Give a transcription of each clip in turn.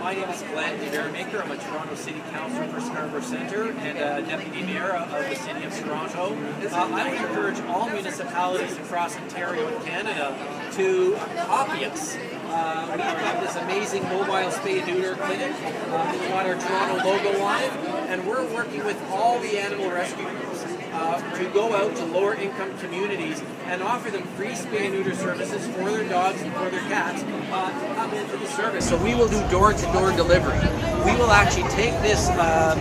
My name is Glenn De Baeremaeker. I'm a Toronto City Councillor for Scarborough Centre and Deputy Mayor of the City of Toronto. I would encourage all municipalities across Ontario and Canada to copy us. We have this amazing mobile spay-neuter clinic. We've got our Toronto logo on it, and we're working with all the animal rescue groups to go out to lower-income communities and offer them free spay-neuter services for their dogs and for their cats to come into the service. So we will do door-to-door delivery. We will actually take this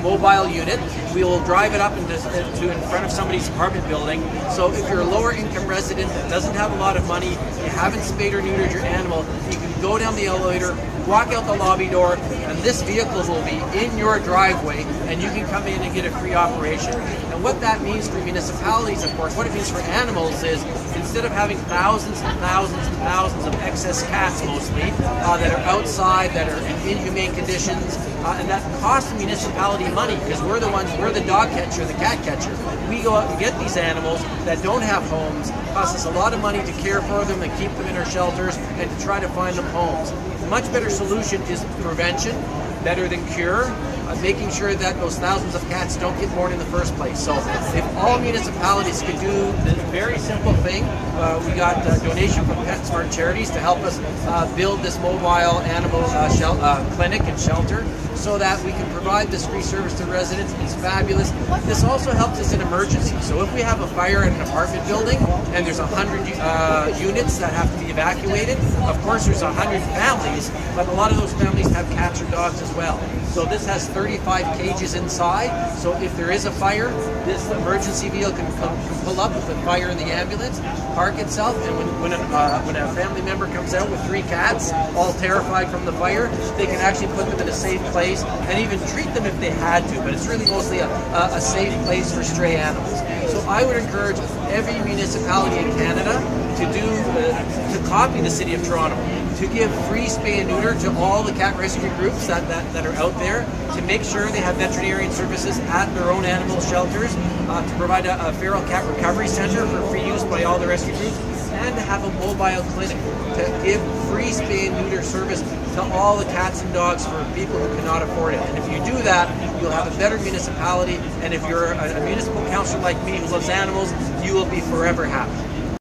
mobile unit, we will drive it up in front of somebody's apartment building. So if you're a lower-income resident that doesn't have a lot of money, you haven't spayed or neutered your animal, you can go down the elevator, walk out the lobby door, and this vehicle will be in your driveway, and you can come in and get a free operation. And what that means for municipalities, of course, what it means for animals is, instead of having thousands and thousands and thousands of excess cats, mostly, that are outside, that are in inhumane conditions, and that costs the municipality money, because we're the dog catcher, the cat catcher. We go out and get these animals that don't have homes. It costs us a lot of money to care for them and keep them in our shelters and to try to find them homes. The much better solution is prevention, better than cure, making sure that those thousands of cats don't get born in the first place. So if all municipalities could do this very simple thing, we got a donation from PetSmart Charities to help us build this mobile animal clinic and shelter so that we can provide this free service to residents. It's fabulous. This also helps us in emergencies. So if we have a fire in an apartment building and there's 100 units that have to be evacuated, of course there's 100 families, but a lot of those families have cats or dogs as well. So this has 35 cages inside, so if there is a fire, this emergency vehicle can pull up with the fire in the ambulance, park itself, and when a family member comes out with 3 cats, all terrified from the fire, they can actually put them in a safe place and even treat them if they had to, but it's really mostly a safe place for stray animals. So I would encourage every municipality in Canada to copy the City of Toronto, to give free spay and neuter to all the cat rescue groups that are out there, to make sure they have veterinarian services at their own animal shelters, to provide a feral cat recovery center for free use by all the rescue groups, and to have a mobile clinic to give free spay and neuter service to all the cats and dogs for people who cannot afford it. And if you do that, you'll have a better municipality, and if you're a municipal councillor like me who loves animals, you will be forever happy.